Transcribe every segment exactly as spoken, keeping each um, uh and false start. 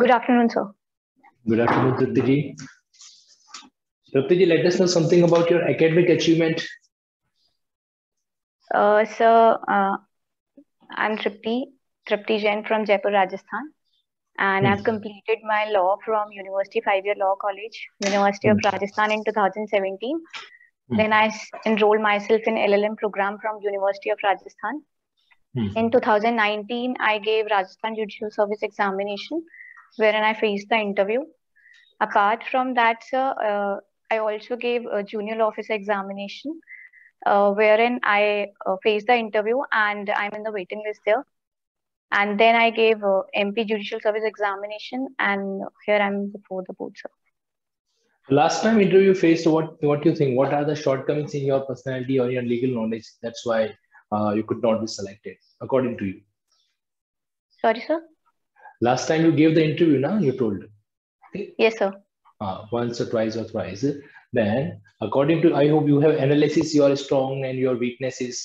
Good afternoon, sir. Good afternoon, Tripti Ji. Tripti Ji, let us know something about your academic achievement. Uh, sir, uh, I'm Tripti, Tripti Jain from Jaipur, Rajasthan. And mm. I've completed my law from University five-year Law College, University mm. of Rajasthan in two thousand seventeen. Mm. Then I enrolled myself in L L M program from University of Rajasthan. Mm. In two thousand nineteen, I gave Rajasthan Judicial Service examination, wherein I faced the interview. Apart from that, sir, uh, I also gave a junior officer examination, uh, wherein I uh, faced the interview and I'm in the waiting list there. And then I gave uh, M P Judicial Service examination, and here I'm before the board, sir. Last time interview faced, what what do you think? What are the shortcomings in your personality or your legal knowledge? That's why uh, you could not be selected, according to you. Sorry, sir? Last time you gave the interview, now you told. Okay. Yes, sir. Uh, once or twice or thrice. Then, according to, I hope you have analysis, your strong and your weaknesses.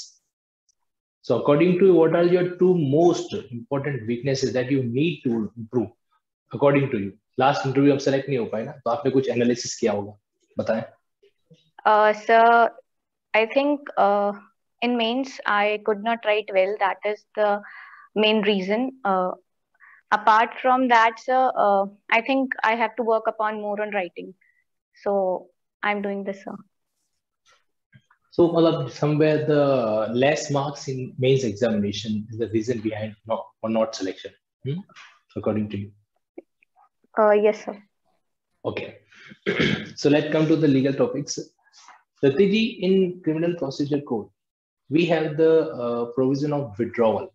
So according to you, what are your two most important weaknesses that you need to improve? According to you, last interview हम select नहीं हो पाए ना, तो आपने कुछ analysis किया होगा, बताएं. Uh, sir, I think uh, in mains I could not write well. That is the main reason. Uh, apart from that, sir, uh, I think I have to work upon more on writing. So I'm doing this, sir. So, well, somewhere the less marks in mains examination is the reason behind not or not selection, hmm? according to you. Uh, yes, sir. Okay. So let's come to the legal topics. Tripti Ji, in Criminal Procedure Code, we have the uh, provision of withdrawal,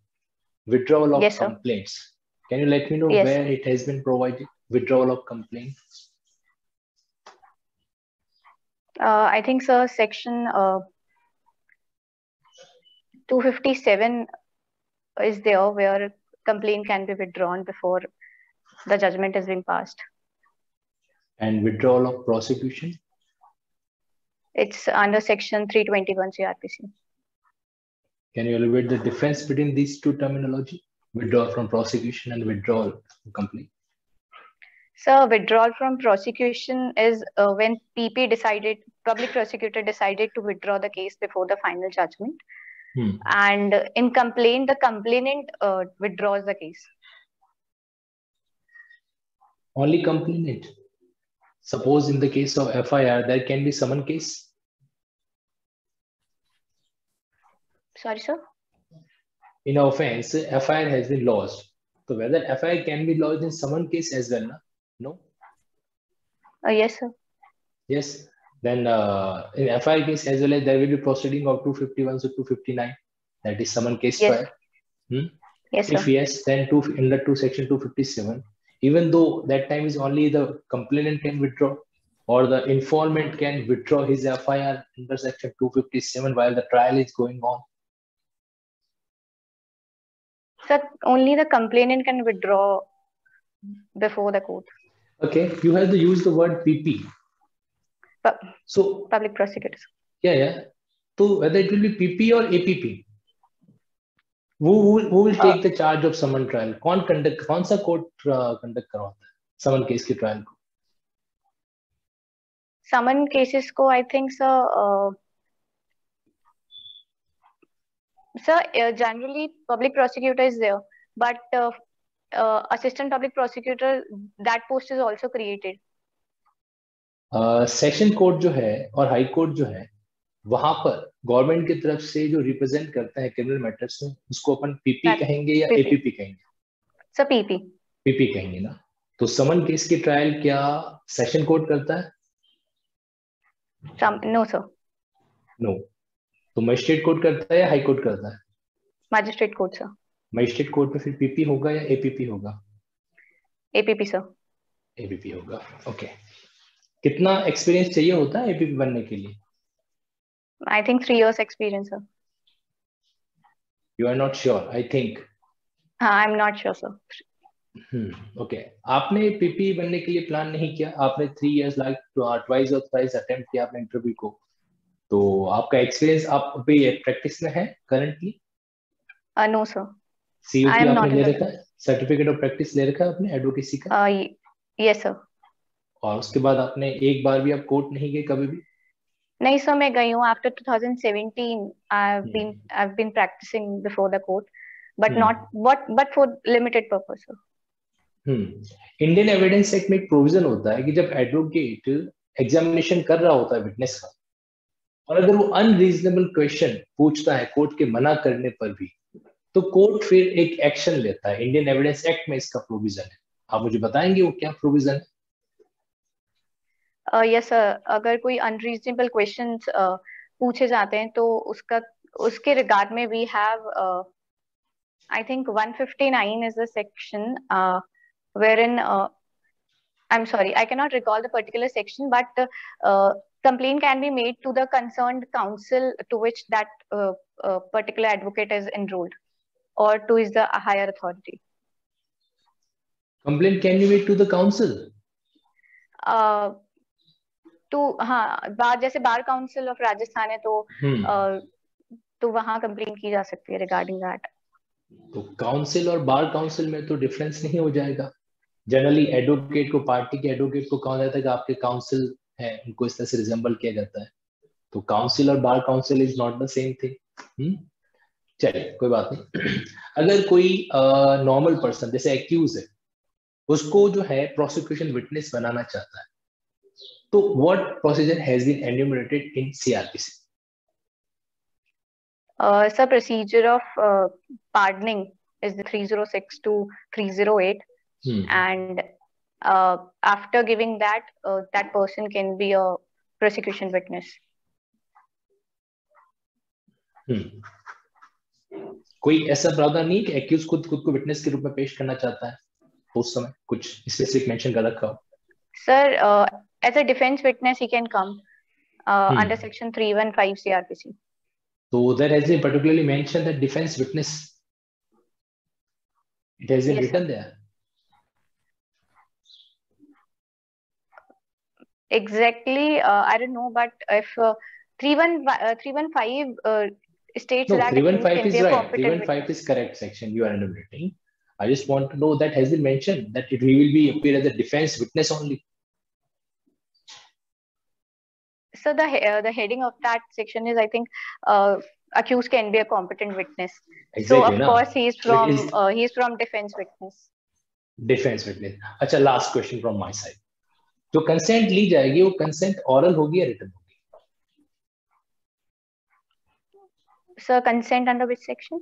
withdrawal of yes, complaints. Sir. Can you let me know yes. where it has been provided? Withdrawal of complaints. Uh, I think, sir, section uh, two fifty-seven is there where complaint can be withdrawn before the judgment is being passed. And withdrawal of prosecution? It's under section three twenty-one C R P C. Can you elaborate the difference between these two terminology? Withdrawal from prosecution and withdrawal from complaint? Sir, withdrawal from prosecution is uh, when P P decided, public prosecutor decided to withdraw the case before the final judgment. Hmm. And uh, in complaint, the complainant uh, withdraws the case. Only complainant. Suppose in the case of F I R, there can be summon case. Sorry, sir? In offense, F I R has been lodged. So whether F I R can be lodged in summon case as well, na? No? Uh, yes, sir. Yes. Then uh, in F I R case as well as there will be proceeding of two fifty-one to two fifty-nine. That is summon case yes. file. Hmm? Yes, sir. If yes, then two, in the two section two fifty-seven, even though that time is only the complainant can withdraw or the informant can withdraw his F I R under section two fifty-seven while the trial is going on. Sir, only the complainant can withdraw before the court. Okay, you have to use the word P P. But so public prosecutors. Yeah, yeah. So whether it will be P P or A P P, who who, who will take uh, the charge of summon trial? Kaun conduct? Kaun sa court uh, conduct karata hai? Summon case ke trial ko. Summon cases ko, I think, sir. Uh, sir, uh, generally public prosecutor is there, but. Uh, Uh, assistant public prosecutor, that post is also created. Uh, section court जो है और high court जो है, वहाँ पर government की तरफ से जो represent करता है criminal matters में, उसको अपन P P कहेंगे या A P P कहेंगे? Sir, P P. P P कहेंगे ना? तो summon case की trial क्या session court करता है? Some, no, sir. No. तो magistrate court करता है या high court करता है? Magistrate court, sir. Magistrate court में फिर पीपी होगा या एपीपी होगा? APP sir. एपीपी होगा. ओके. कितना एक्सपीरियंस चाहिए होता है एपीपी बनने के लिए? I think three years experience sir. You are not sure? I think. हाँ, I am not sure sir. Hmm. Okay. आपने पीपी बनने के लिए प्लान नहीं किया? आपने थ्री इयर्स लाइक ट्वाइस और थ्राइस अटेम्प्ट किया आपने इंटरव्यू को, तो आपका एक्सपीरियंस आप अभी प्रैक्टिस में है currently? No sir. C U P आपने दे रखा है? सर्टिफिकेट ऑफ प्रैक्टिस ले रखा है आपने एडवोकेसी का? Yes sir. और उसके बाद आपने एक बार भी आप कोर्ट नहीं गए कभी भी? नहीं सर, मैं गई हूँ after twenty seventeen। I've been I've been practicing before the court, but not but but for limited purpose sir। Hmm Indian evidence act में एक प्रोविजन होता है कि जब एडवोकेट एग्जामिनेशन कर रहा होता है विटनेस का, और अगर वो अनरीजनेबल क्वेश्चन पूछता है कोर्ट के मना करने पर भी, तो कोर्ट फिर एक एक्शन लेता है। इंडियन एविडेंस एक्ट में इसका प्रोविजन है, आप मुझे बताएंगे वो क्या प्रोविजन है? यस uh, सर yes, अगर कोई अनरीजनेबल क्वेश्चंस uh, पूछे जाते हैं तो उसका उसके रिगार्ड में we have I think one fifty-nine is the section wherein uh, I'm sorry, I cannot recall the particular section, but uh, complaint can be made to the concerned council to which that uh, uh, particular advocate is enrolled, or to is the higher authority. Complaint can be made to the council. Uh, to हाँ बार जैसे Bar Council of Rajasthan है तो hmm. uh, तो वहाँ complaint की जा सकती है regarding that. तो council और Bar Council में तो difference नहीं हो जाएगा। जनरली एडवोकेट को पार्टी के एडवोकेट को कहा जाता है कि आपके काउंसिल हैं, उनको इस तरह से रिजेंबल किया जाता है। तो काउंसिल और bar council is not the same thing. चलिए कोई बात नहीं। अगर कोई नॉर्मल uh, पर्सन जैसे एक्यूज है, उसको जो है प्रोसिक्यूशन विटनेस बनाना चाहता है, तो what procedure has been enumerated in CrPC? Sir procedure of pardoning is the three oh six to three oh eight। Hmm. And uh, after giving that, uh, that person can be a prosecution witness. Hmm. कोई ऐसा प्रावधान नहीं कि accused खुद खुद को witness के रूप में पेश करना चाहता है, उस समय कुछ स्पेसिफिक मेंशन कर रखा हो? Sir as a defence witness he can come under section three fifteen CrPC. तो there has been particularly mention that defence witness, it has been written there. Exactly, uh, I don't know, but if uh, three fifteen uh, states no, that three fifteen is right, three fifteen is correct section you are enumerating. I just want to know that has been mentioned that it will be appear as a defense witness only. So the uh, the heading of that section is, I think, uh, accused can be a competent witness. Exactly, so of no? course he is from is, uh, he is from defense witness. Defense witness. Acha, last question from my side. जो consent ली जाएगी वो consent oral होगी या written होगी? Sir consent under which section?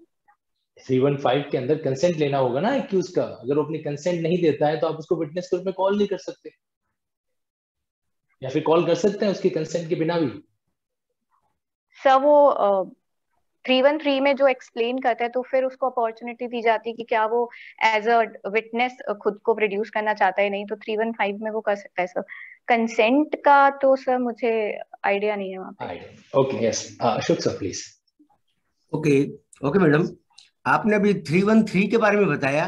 three fifteen के अंदर consent लेना होगा ना एक्यूज का। अगर वो अपनी कंसेंट नहीं देता है तो आप उसको विटनेस के रूप में कॉल नहीं कर सकते, या फिर कॉल कर सकते हैं उसकी कंसेंट के बिना भी? सर वो uh... three thirteen में जो एक्सप्लेन करता है तो फिर उसको अपॉर्चुनिटी दी जाती है कि क्या वो एज अ विटनेस खुद को प्रोड्यूस करना चाहता है, नहीं तो three fifteen में वो कर सकता है। सर कंसेंट का तो सर मुझे आइडिया नहीं है वहाँ पे। Okay yes Ashok sir please. Okay okay madam, आपने अभी three thirteen के बारे में बताया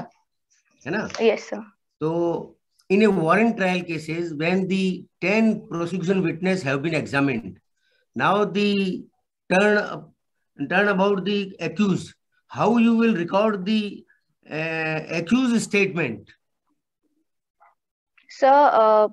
है ना? Yes sir. तो in a warrant trial cases when the ten prosecution witness have been examined, now the turn Turn about the accused. How you will record the uh, accused statement? Sir, uh,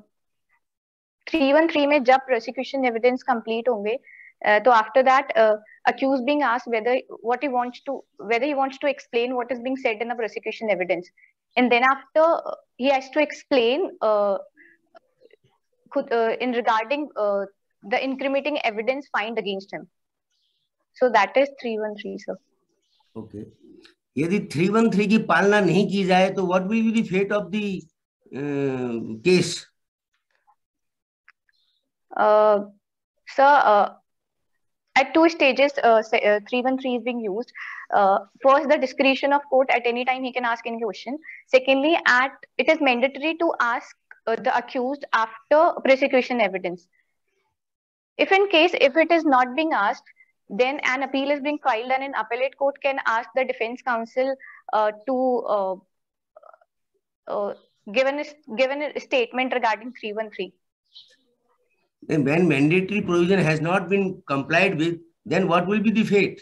three thirteen में जब prosecution evidence complete होंगे, uh, तो after that uh, accused being asked whether what he wants to whether he wants to explain what is being said in the prosecution evidence, and then after uh, he has to explain uh, uh, in regarding uh, the incriminating evidence found against him. So that is three thirteen sir. Okay. यदि three thirteen की पालना नहीं की जाए तो what will be the fate of the uh, case? Uh, sir, uh, at two stages uh, three thirteen is being used. Uh, first, the discretion of court, at any time he can ask any question. Secondly, at it is mandatory to ask uh, the accused after prosecution evidence. If in case if it is not being asked, then an appeal is being filed and an appellate court can ask the defense counsel uh, to uh, uh, give an given a statement regarding three thirteen. Then when mandatory provision has not been complied with, then what will be the fate?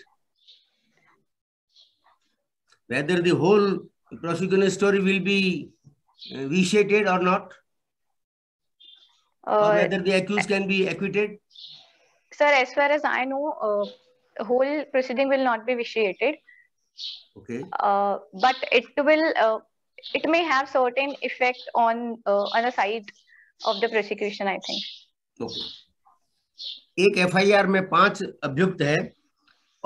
Whether the whole prosecution story will be vitiated or not? Uh, or whether the accused can be acquitted? Sir, as far as I know, uh, whole proceeding will not be vitiated. Okay. Uh, but it will, uh, it may have certain effect on uh, on the side of the prosecution, I think. Okay. एक F I R में पांच अभियुक्त है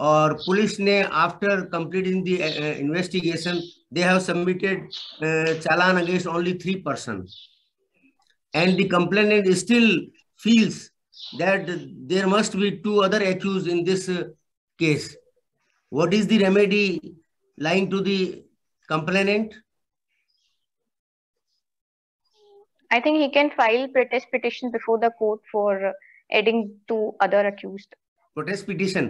और police ने after completing the investigation they have submitted challan against only three person and the complainant still feels that there must be two other accused in this case, what is the remedy lying to the complainant? I think he can file protest petition before the court for adding two other accused. Protest petition,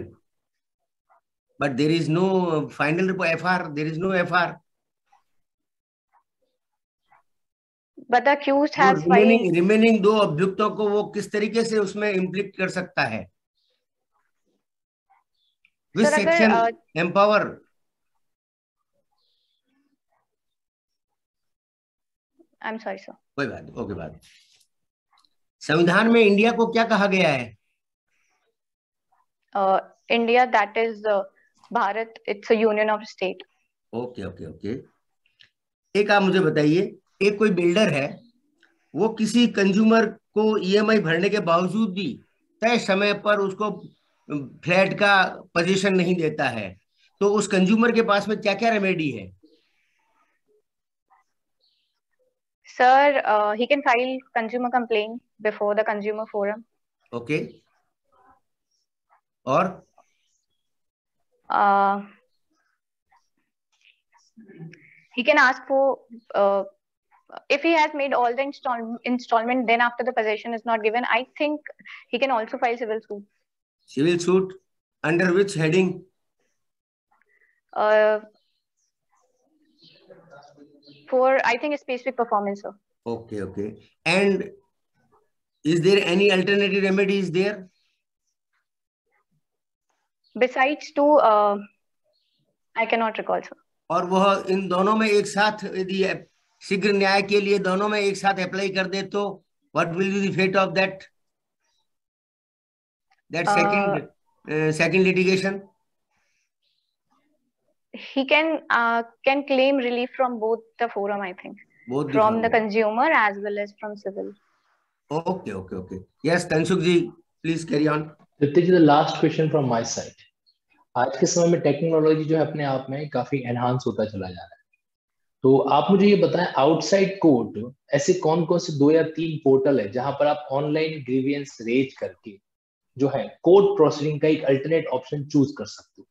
but there is no final report F I R. There is no F I R. But the accused so has remaining filed... remaining दो अभियुक्तों को वो किस तरीके से उसमें इम्प्लिक कर सकता है? Which so section uh... empower? I'm sorry, sir. कोई बात ओके बात संविधान में इंडिया को क्या कहा गया है? India that is Bharat, it's a union of state. Okay okay okay एक आप मुझे बताइए, एक कोई बिल्डर है, वो किसी कंज्यूमर को ईएमआई भरने के बावजूद भी तय समय पर उसको फ्लैट का पोजीशन नहीं देता है, तो उस कंज्यूमर के पास में क्या क्या रेमेडी है? Sir, uh, he can file consumer complaint before the consumer forum. Okay. Or uh, he can ask for uh, if he has made all the install installment, then after the possession is not given, I think he can also file civil suit. Civil suit under which heading? Uh, for I think a specific performance, sir. Okay, okay. And is there any alternative remedies there besides to uh, I cannot recall, sir. और वह इन दोनों में एक साथ यदि शीघ्र न्याय के लिए दोनों में एक साथ अप्लाई कर दे तो what will be the fate of that that uh, second uh, second litigation? He can uh, can claim relief from both the forum, I think, both from the, the consumer as well as from civil. Okay, okay, okay. Yes, Tanshuk ji, please carry on. Tripti ji, the last question from my side. आज के समय में technology जो है अपने आप में काफी एनहांस होता चला जा रहा है, तो आप मुझे ये बताएं आउटसाइड कोर्ट ऐसे कौन कौन से दो या तीन पोर्टल है जहां पर आप ऑनलाइन ग्रीवियंस रेज करके जो है कोर्ट प्रोसीडिंग का एक अल्टरनेट ऑप्शन चूज कर सकते हो,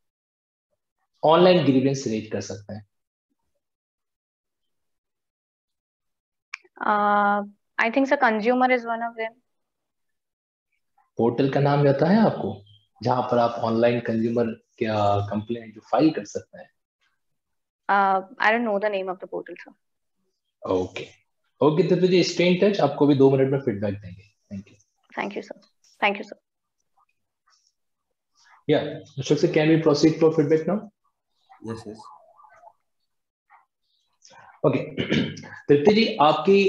ऑनलाइन ग्रीवेंस रेज कर सकते हैं? I think sir consumer is one of them. Portal का नाम पता है आपको जहां पर आप ऑनलाइन कंज्यूमर क्या कंप्लेंट जो फाइल कर सकते हैं? I don't know the name of the portal, sir. Okay okay तो तुझे स्टे इन टच, आपको भी दो मिनट में फीडबैक देंगे। Thank you thank you sir thank you sir या Ashok sir, can we proceed for feedback now? Yes, yes. Okay. Tripti ji, आपकी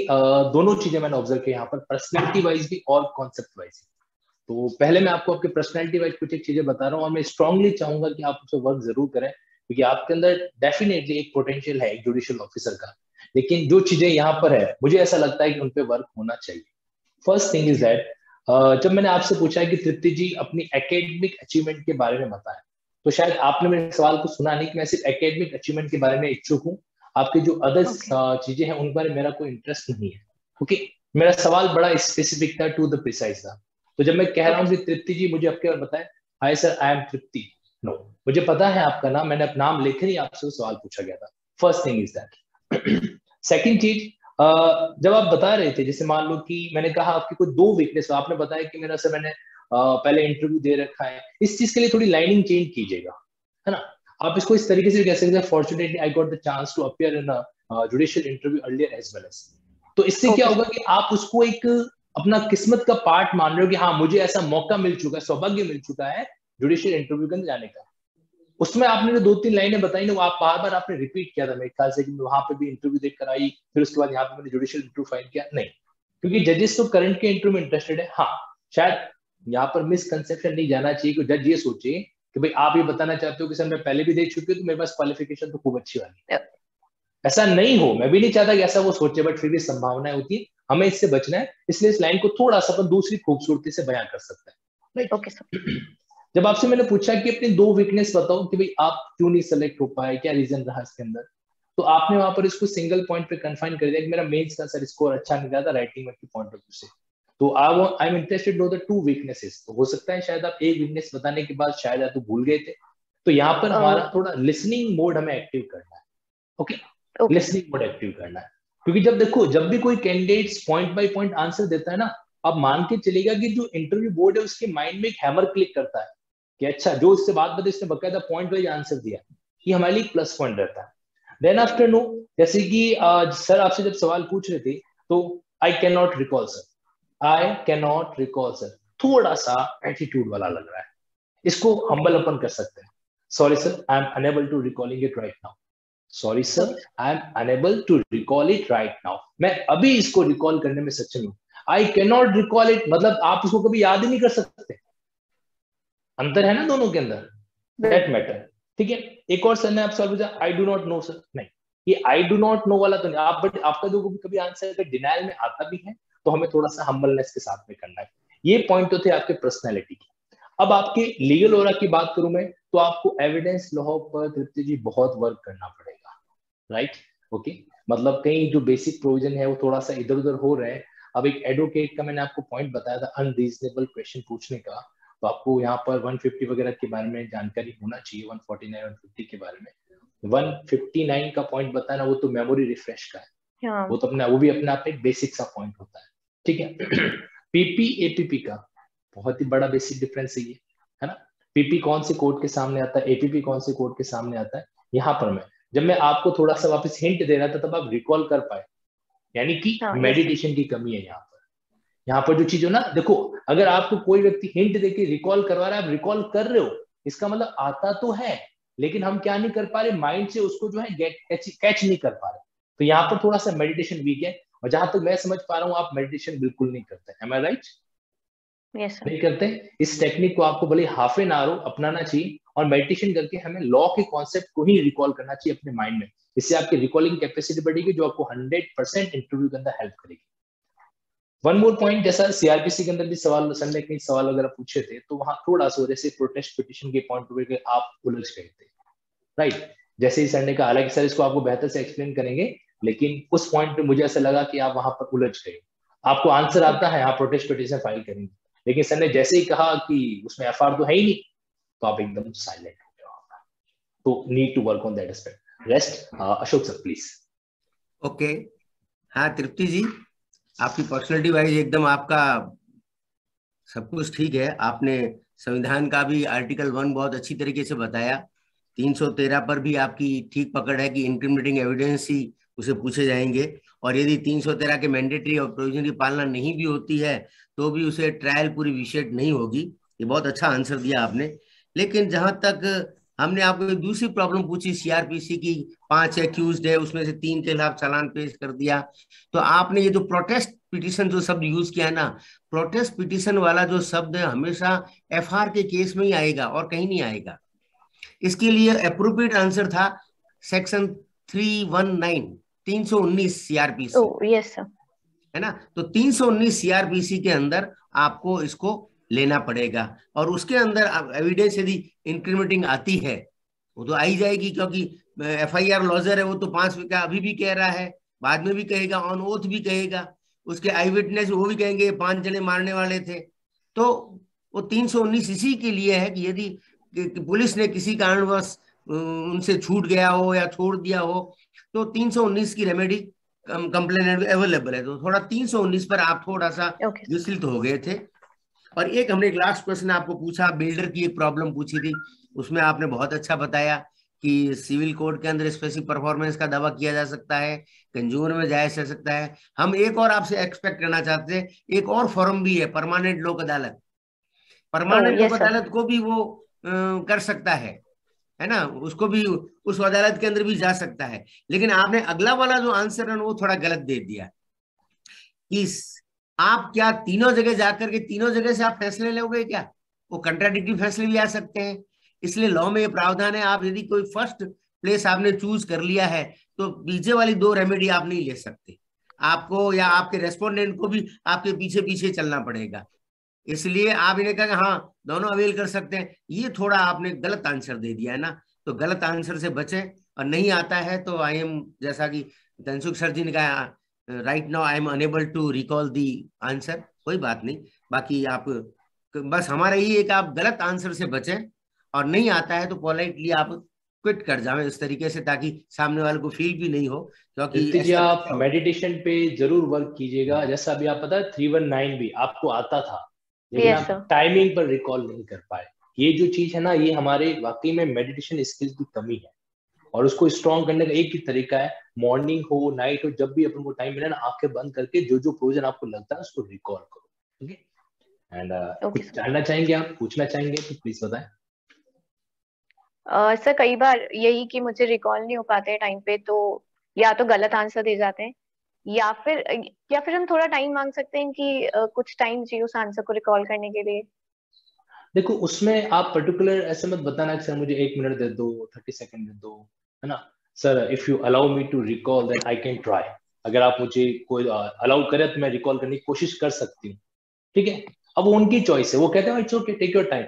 दोनों चीजें मैंने ऑब्जर्व की यहाँ पर, पर्सनैलिटी वाइज भी और कॉन्सेप्ट वाइज। तो पहले मैं आपको आपके पर्सनैलिटी वाइज कुछ एक चीजें बता रहा हूँ और मैं स्ट्रांगली चाहूंगा कि आप उससे वर्क जरूर करें, क्योंकि आपके अंदर डेफिनेटली एक पोटेंशियल है जुडिशियल ऑफिसर का, लेकिन जो चीजें यहाँ पर है मुझे ऐसा लगता है कि उन पर वर्क होना चाहिए। फर्स्ट थिंग इज दैट जब मैंने आपसे पूछा कि तृप्ति जी अपनी एकेडमिक अचीवमेंट के बारे में बताएं, तो शायद आपने मेरे सवाल को सुना नहीं कि मैं सिर्फ एकेडमिक अचीवमेंट के बारे में इच्छुक हूँ, आपके जो अदर okay. चीजें हैं उन पर मेरा कोई इंटरेस्ट नहीं है, क्योंकि okay. मेरा सवाल बड़ा स्पेसिफिक था, टू द प्रिसाइज था। तो जब मैं कह रहा हूँ कि तृप्ति जी मुझे आपके बारे बताएं, hi sir I am Tripti, no मुझे पता है आपका नाम, मैंने अपना नाम लेकर ही आपसे सवाल पूछा गया था। First thing is that. Second चीज, जब आप बता रहे थे जैसे मान लो कि मैंने कहा आपकी कोई दो वीकनेस, आपने बताया कि मेरा सर मैंने Uh, पहले इंटरव्यू दे रखा है, इस चीज के लिए थोड़ी लाइनिंग चेंज कीजिएगा, है ना। आप इसको इस तरीके से कह सकते हैं, fortunately I got the chance to appear in a judicial interview earlier as well as. तो इससे okay. क्या होगा कि आप उसको एक अपना किस्मत का पार्ट मान रहे हो कि हाँ मुझे ऐसा मौका मिल चुका है, सौभाग्य मिल चुका है जुडिशियल इंटरव्यू के अंदर जाने का। उसमें आपने जो दो तीन लाइनें बताई ना, वो आप बार बार आपने रिपीट किया था मेरे ख्याल से, कि वहां पे भी इंटरव्यू देख कराई, फिर उसके बाद यहाँ पे मैंने जुडिशियल इंटरव्यू फाइल किया, नहीं, क्योंकि जजेस तो करंट के इंटरव्यू में इंटरेस्टेड है। हाँ, शायद यहाँ पर मिसकंसेप्शन नहीं जाना चाहिए कि जज ये सोचे कि भाई आप ये बताना चाहते हो कि सर मैं पहले भी देख चुकी हूँ तो मेरे पास क्वालिफिकेशन तो खूब अच्छी वाली, ऐसा नहीं हो, मैं भी नहीं चाहता कि ऐसा वो सोचे, बट फिर भी संभावनाएं होती है, हमें इससे बचना है, इसलिए इस लाइन को थोड़ा सा अपन दूसरी खूबसूरती से बयान कर सकते हैं। Right, okay sir. जब आपसे मैंने पूछा कि अपनी दो वीकनेस बताओ कि भाई आप क्यों नहीं सेलेक्ट हो पाए, क्या रीजन रहा इसके अंदर, तो आपने वहां पर इसको सिंगल पॉइंट पे कन्फाइन कर दिया कि मेरा मेंस का सर स्कोर अच्छा नहीं रहा था राइटिंग के पॉइंट ऑफ व्यू से, तो I am interested know the two weaknesses. तो हो सकता है शायद आप एक वीकनेस बताने के बाद शायद आप भूल गए थे, तो यहाँ पर हमारा थोड़ा लिसनिंग मोड हमें एक्टिव करना है। ओके, लिसनिंग मोड एक्टिव करना है, क्योंकि जब देखो जब भी कोई candidates point by point answer देता है ना, आप मान के चलेगा कि जो इंटरव्यू बोर्ड है उसके माइंड में एक हैमर क्लिक करता है कि अच्छा जो इससे बात बताई इसने बकायदा पॉइंट वाइज आंसर दिया, ये हमारे लिए प्लस पॉइंट रहता है। देन आफ्टर नो, जैसे कि uh, सर आपसे जब सवाल पूछ रहे थे तो I can not recall sir, I can not recall sir, थोड़ा सा एटीट्यूड वाला लग रहा है, इसको हम्बल अपन कर सकते हैं। Sorry sir, I am unable to recalling it right now, sorry sir I am unable to recall it right now, मैं अभी इसको रिकॉल करने में सक्षम हूँ। I can not recall it मतलब आप उसको कभी याद ही नहीं कर सकते, अंतर है ना दोनों के अंदर, दैट मैटर। ठीक है, एक और सर ने आपसे पूछा I do not know sir, नहीं, ये आई डू नॉट नो वाला तो नहीं आप, बट आपका जो कभी आंसर अगर डिनाइल में आता भी है तो हमें थोड़ा सा हम्बलनेस के साथ में करना है। ये पॉइंट तो थे आपके पर्सनैलिटी के। अब आपके लीगल ओरा की बात करूं मैं, तो आपको एविडेंस लॉ पर तृप्ति जी बहुत वर्क करना पड़ेगा। राइट, ओके, मतलब कई जो बेसिक प्रोविजन है वो थोड़ा सा इधर उधर हो रहे हैं। अब एक एडवोकेट का मैंने आपको पॉइंट बताया था अनरीजनेबल क्वेश्चन पूछने का, तो आपको यहाँ पर एक सौ पचास वगैरह के बारे में जानकारी होना चाहिए, एक सौ उनचास, एक सौ पचास के बारे में। एक सौ उनसठ का पॉइंट बताना वो तो मेमोरी रिफ्रेश का है, वो तो अपना वो भी अपना आप एक बेसिक सा पॉइंट होता है। ठीक है, पीपी एपीपी का बहुत ही बड़ा बेसिक डिफरेंस है ये, है ना। पीपी कौन से कोर्ट के सामने आता है, एपीपी कौन से कोर्ट के सामने आता है, यहाँ पर मैं जब मैं आपको थोड़ा सा वापस हिंट दे रहा था तब आप रिकॉल कर पाए, यानी कि मेडिटेशन की कमी है यहाँ पर। यहाँ पर जो चीज हो ना, देखो अगर आपको कोई व्यक्ति हिंट देके रिकॉल करवा रहा है, आप रिकॉल कर रहे हो, इसका मतलब आता तो है लेकिन हम क्या नहीं कर पा रहे, माइंड से उसको जो है गेट कैच, कैच नहीं कर पा रहे, तो यहाँ पर थोड़ा सा मेडिटेशन वीक है। और जहां तक तो मैं समझ पा रहा हूँ आप मेडिटेशन बिल्कुल नहीं करते, am I right? Yes sir, नहीं करते। इस टेक्निक को आपको भले हाफ एन आवर अपनाना चाहिए और मेडिटेशन करके हमें लॉ के कॉन्सेप्ट को ही रिकॉल करना चाहिए अपने माइंड में, इससे आपकी रिकॉलिंग कैपेसिटी बढ़ेगी जो आपको हंड्रेड परसेंट इंटरव्यू के अंदर हेल्प करेगी। वन मोर पॉइंट, जैसा सीआरपीसी के अंदर भी सवाल सर ने कई सवाल वगैरह पूछे थे, तो वहां थोड़ा सा जैसे प्रोटेस्ट पिटिशन के पॉइंट ऑफ व्यू के आप उलझ गए थे। राइट, जैसे ही सर ने कहा, हालांकि सर इसको आपको बेहतर से एक्सप्लेन करेंगे, लेकिन उस पॉइंट पे मुझे ऐसा लगा कि आप वहां पर उलझ गए। आपको आंसर आता है आप प्रोटेस्ट पिटिशन फाइल करेंगे, लेकिन सर ने जैसे ही कहा कि उसमें एफ आई आर तो है ही नहीं, तो आप एकदम साइलेंट हो जाओ। तो need to work on that aspect. Rest Ashok sir please. Okay, हाँ तृप्ति जी, आपकी पर्सनैलिटी वाइज एकदम आपका सब कुछ ठीक है। आपने संविधान का भी आर्टिकल वन बहुत अच्छी तरीके से बताया, तीन सौ तेरह पर भी आपकी ठीक पकड़ है कि इंटीमिडेटिंग एविडेंस ही उसे पूछे जाएंगे, और यदि तीन सौ तेरह के मैंडेटरी और प्रोविजन की पालना नहीं भी होती है तो भी उसे ट्रायल पूरी विशेष नहीं होगी। ये बहुत अच्छा आंसर दिया आपने। लेकिन जहां तक हमने आपको एक दूसरी प्रॉब्लम पूछी, सीआरपीसी की पांच एक्यूज्ड है, उसमें से तीन के खिलाफ चालान पेश कर दिया, तो आपने ये जो प्रोटेस्ट पिटिशन जो शब्द यूज किया है ना, प्रोटेस्ट पिटिशन वाला जो शब्द है हमेशा एफआईआर के केस में ही आएगा और कहीं नहीं आएगा। इसके लिए अप्रोप्रिएट आंसर था सेक्शन तीन सौ उन्नीस तीन सौ उन्नीस सीआरपीसी। oh, yes, है ना, तो तीन सौ उन्नीस सीआरपीसी के अंदर आपको इसको लेना पड़ेगा, और उसके अंदर एविडेंस यदि इंक्रीमेंटिंग आती है वो तो आई जाएगी, क्योंकि एफआईआर लॉजर है, वो तो पांच का अभी भी कह रहा है, बाद में भी कहेगा, ऑन ओथ भी कहेगा, उसके आई विटनेस वो भी कहेंगे पांच जने मारने वाले थे। तो वो तीन सौ उन्नीस इसी के लिए है कि यदि पुलिस ने किसी कारणवश उनसे छूट गया हो या छोड़ दिया हो तो तीन सौ उन्नीस की रेमेडी कंप्लेनेंट अवेलेबल है। तो थोड़ा तीन सौ उन्नीस पर आप थोड़ा सा विचलित हो गए थे। और एक हमने एक लास्ट क्वेश्चन आपको पूछा, बिल्डर की एक प्रॉब्लम पूछी थी, उसमें आपने बहुत अच्छा बताया कि सिविल कोड के अंदर स्पेसिफिक परफॉर्मेंस का दावा किया जा सकता है, कंज्यूमर में जाया जा सकता है। हम एक और आपसे एक्सपेक्ट करना चाहते हैं, एक और फॉरम भी है परमानेंट लोक अदालत, परमानेंट लोक अदालत को भी वो आ, कर सकता है है ना, उसको भी उस अदालत के अंदर भी जा सकता है। लेकिन आपने अगला वाला जो आंसर है वो थोड़ा गलत दे दिया। इस आप क्या तीनों जगह जाकर के तीनों जगह से आप फैसले लोगे क्या? वो कंट्राडिक्टरी फैसले भी आ सकते हैं। इसलिए लॉ में ये प्रावधान है, आप यदि कोई फर्स्ट प्लेस आपने चूज कर लिया है तो पीछे वाली दो रेमेडी आप नहीं ले सकते, आपको या आपके रेस्पोंडेंट को भी आपके पीछे पीछे चलना पड़ेगा। इसलिए आप इन्हें कहा हाँ दोनों अवेल कर सकते हैं, ये थोड़ा आपने गलत आंसर दे दिया है ना, तो गलत आंसर से बचें। और नहीं आता है तो आई एम, जैसा कि धनसुख सर जी ने कहा, right now I am unable to recall the answer, कोई बात नहीं। बाकी आप बस हमारा ये एक आप गलत आंसर से बचें, और नहीं आता है तो पोलाइटली आप क्विट कर जाए इस तरीके से, ताकि सामने वाले को फील भी नहीं हो। क्योंकि आप मेडिटेशन पे जरूर वर्क कीजिएगा, जैसा अभी आप पता है थ्री वन नाइन भी आपको आता था, लेकिन आप टाइमिंग पर रिकॉल नहीं कर पाए। ये जो चीज है ना, ये हमारे वाकई में मेडिटेशन स्किल्स की कमी है, और उसको स्ट्रॉन्ग करने का एक ही तरीका है, मॉर्निंग हो नाइट हो, जब भी अपन को टाइम मिले ना, आंखें बंद करके जो जो प्रोविजन आपको लगता है उसको रिकॉल करो। ठीक है, एंड कुछ जानना चाहेंगे आप, पूछना चाहेंगे तो प्लीज बताएं। सर uh, कई बार यही कि मुझे रिकॉल नहीं हो पाते टाइम पे, तो या तो गलत आंसर दे जाते हैं, या फिर या फिर हम थोड़ा टाइम मांग सकते हैं कि uh, कुछ टाइम चाहिए उस आंसर को रिकॉल करने के लिए। देखो उसमें आप पर्टिकुलर ऐसे मत बताना कि सर मुझे एक मिनट दे दो, थर्टी सेकेंड दे दो, है ना। Sir if you allow me to recall then I can try, अगर आप मुझे कोई अलाउ uh, करे तो मैं रिकॉल करने की कोशिश कर सकती हूँ। ठीक है, अब वो उनकी चॉइस है, वो कहते हैं it's okay take your time,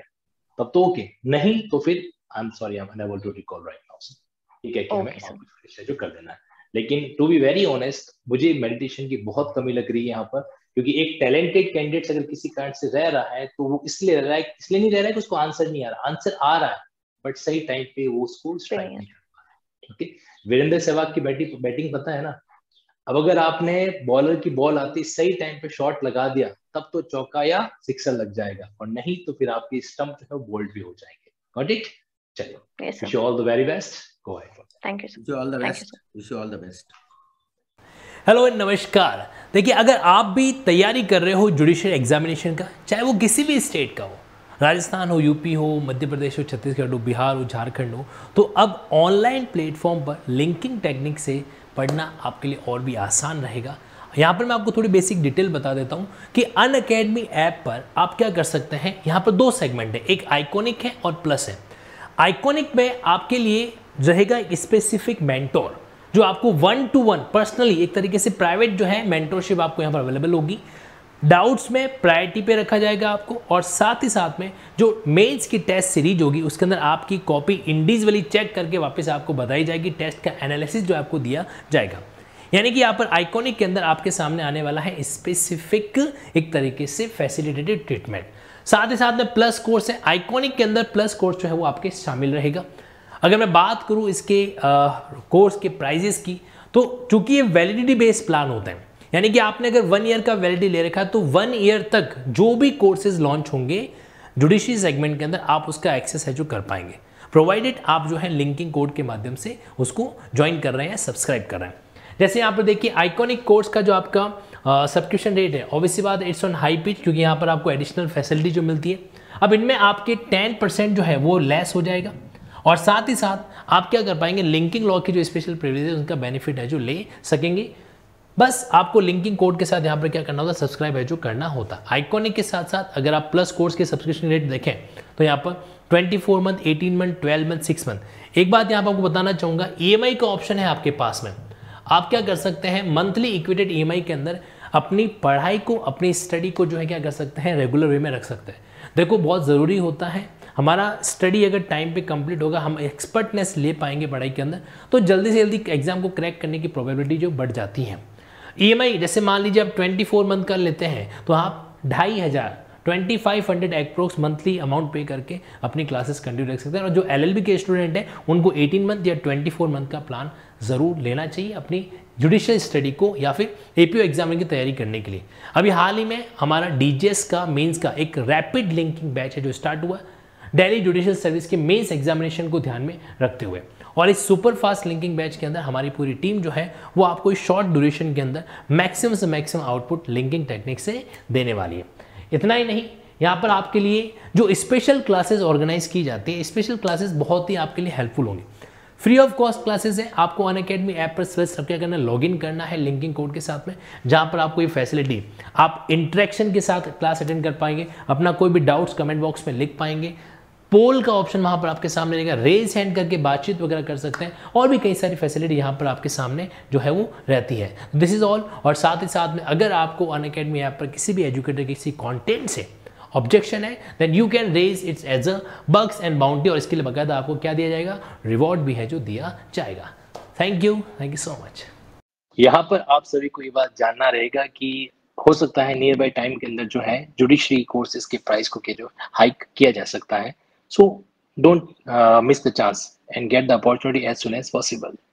तब तो ओके, नहीं तो फिर I'm sorry, I'm unable to recall right now. ठीक है, कि हमें शेड्यूल कर देना है। लेकिन टू बी वेरी ऑनेस्ट, मुझे मेडिटेशन की बहुत कमी लग रही है यहाँ पर, क्योंकि एक टैलेंटेड कैंडिडेट अगर किसी कारण से रह रहा है तो वो इसलिए रह रहा है, इसलिए नहीं रह रहा है कि उसको आंसर नहीं आ रहा, आंसर आ रहा है बट सही टाइम पे वो उसको स्ट्राइक नहीं कर पा रहा है। ओके, वीरेंद्र सहवाग की बैटिंग बैटिंग पता है ना, अब अगर आपने बॉलर की बॉल आती सही टाइम पे शॉट लगा दिया तब तो चौका या सिक्सर लग जाएगा, और नहीं तो फिर आपकी स्टंप जो है बोल्ड भी हो जाएंगे। Got it? चलो, wish you all the very best, go ahead, thank you sir, wish you all the best, wish you all the best. Hello and नमस्कार। देखिए, अगर आप भी तैयारी कर रहे हो जुडिशियल एग्जामिनेशन का, चाहे वो किसी भी स्टेट का हो, राजस्थान हो, यूपी हो, मध्य प्रदेश हो, छत्तीसगढ़ हो, बिहार हो, झारखंड हो, तो अब ऑनलाइन प्लेटफॉर्म पर लिंकिंग टेक्निक से पढ़ना आपके लिए और भी आसान रहेगा। यहाँ पर मैं आपको थोड़ी बेसिक डिटेल बता देता हूँ कि अनअकैडमी ऐप पर आप क्या कर सकते हैं। यहाँ पर दो सेगमेंट है, एक आइकॉनिक है और प्लस है। आइकॉनिक में आपके लिए रहेगा एक स्पेसिफिक मेंटोर जो आपको वन टू वन पर्सनली, एक तरीके से प्राइवेट जो है मेंटोरशिप आपको यहाँ पर अवेलेबल होगी। डाउट्स में प्रायोरिटी पे रखा जाएगा आपको, और साथ ही साथ में जो मेंस की टेस्ट सीरीज होगी उसके अंदर आपकी कॉपी इंडिविजुअली चेक करके वापस आपको बताई जाएगी, टेस्ट का एनालिसिस जो आपको दिया जाएगा। यानी कि यहाँ पर आइकॉनिक के अंदर आपके सामने आने वाला है स्पेसिफिक एक तरीके से फैसिलिटेटेड ट्रीटमेंट। साथ ही साथ में प्लस कोर्स है, आइकॉनिक के अंदर प्लस कोर्स जो है वो आपके शामिल रहेगा। अगर मैं बात करूं इसके आ, कोर्स के प्राइजेस की, तो चूंकि ये वैलिडिटी बेस्ड प्लान होते हैं, यानी कि आपने अगर वन ईयर का वैलिडिटी ले रखा है तो वन ईयर तक जो भी कोर्सेज लॉन्च होंगे जुडिशरी सेगमेंट के अंदर आप उसका एक्सेस है जो कर पाएंगे, प्रोवाइडेड आप जो है लिंकिंग कोड के माध्यम से उसको ज्वाइन कर रहे हैं, सब्सक्राइब कर रहे हैं। जैसे यहाँ पर देखिए, आइकॉनिक कोर्स का जो आपका सब्सक्रिप्शन रेट है, ऑब्वियसली बात इट्स ऑन हाई पिच, क्योंकि यहाँ पर आपको एडिशनल फैसिलिटी जो मिलती है। अब इनमें आपके टेन परसेंट जो है वो लेस हो जाएगा, और साथ ही साथ आप क्या कर पाएंगे, लिंकिंग लॉ की जो स्पेशल प्रिविलेज है उनका बेनिफिट है जो ले सकेंगे। बस आपको लिंकिंग कोड के साथ यहाँ पर क्या करना होता, सब्सक्राइब है जो करना होता। आइकॉनिक के साथ साथ अगर आप प्लस कोर्स के सब्सक्रिप्शन रेट देखें तो यहाँ पर twenty four month, eighteen month, twelve month, six month. एक बात यहाँ पर आपको बताना चाहूँगा, ई एम आई का ऑप्शन है आपके पास में, आप क्या कर सकते हैं मंथली इक्विटेड ई एम आई के अंदर अपनी पढ़ाई को, अपनी स्टडी को जो है क्या कर सकते हैं, रेगुलर वे में रख सकते हैं। देखो बहुत ज़रूरी होता है, हमारा स्टडी अगर टाइम पे कंप्लीट होगा, हम एक्सपर्टनेस ले पाएंगे पढ़ाई के अंदर, तो जल्दी से जल्दी एग्जाम को क्रैक करने की प्रोबेबिलिटी जो बढ़ जाती है। ई एम आई जैसे मान लीजिए आप ट्वेंटी फोर मंथ कर लेते हैं तो आप ढाई हज़ार twenty five hundred approx monthly amount pay करके अपनी क्लासेस कंटिन्यू रख सकते हैं। और जो एल एल बी के स्टूडेंट हैं उनको एटीन मंथ या ट्वेंटी फोर मंथ का प्लान ज़रूर लेना चाहिए अपनी जुडिशियल स्टडी को या फिर ए पी ओ एग्जाम की तैयारी करने के लिए। अभी हाल ही में हमारा डी जी एस का मेन्स का एक रैपिड लिंकिंग बैच है जो स्टार्ट हुआ, डेली जुडिशियल सर्विस के मेन्स एग्जामिनेशन को ध्यान में रखते हुए। और इस सुपर फास्ट लिंकिंग बैच के अंदर हमारी पूरी टीम जो है वो आपको इस शॉर्ट ड्यूरेशन के अंदर मैक्सिमम से मैक्सिमम आउटपुट लिंकिंग टेक्निक से देने वाली है। इतना ही नहीं, यहाँ पर आपके लिए जो स्पेशल क्लासेस ऑर्गेनाइज की जाती है, स्पेशल क्लासेस बहुत ही आपके लिए हेल्पफुल होंगी। फ्री ऑफ कॉस्ट क्लासेस है। आपको अनअकैडमी ऐप पर सर्च क्या करना है, लॉगिन करना है लिंकिंग कोड के साथ में, जहाँ पर आपको ये फैसिलिटी, आप इंटरेक्शन के साथ क्लास अटेंड कर पाएंगे, अपना कोई भी डाउट्स कमेंट बॉक्स में लिख पाएंगे, पोल का ऑप्शन वहाँ पर आपके सामने रहेगा, रेज हैंड करके बातचीत वगैरह कर सकते हैं, और भी कई सारी फैसिलिटी यहाँ पर आपके सामने जो है वो रहती है। This is all. और साथ ही साथ में अगर आपको अनअकैडमी ऐप पर किसी भी एजुकेटर किसी कॉन्टेंट से ऑब्जेक्शन है, then you can raise its as a bugs and bounty, और इसके लिए बाकायदा आपको क्या दिया जाएगा, रिवॉर्ड भी है जो दिया जाएगा। Thank you, thank you so much. यहाँ पर आप सभी को ये बात जानना रहेगा कि हो सकता है नियर बाई टाइम के अंदर जो है जुडिशरी कोर्सेज के प्राइस को के जो हाइक किया जा सकता है। So don't uh, miss the chance and get the opportunity as soon as possible.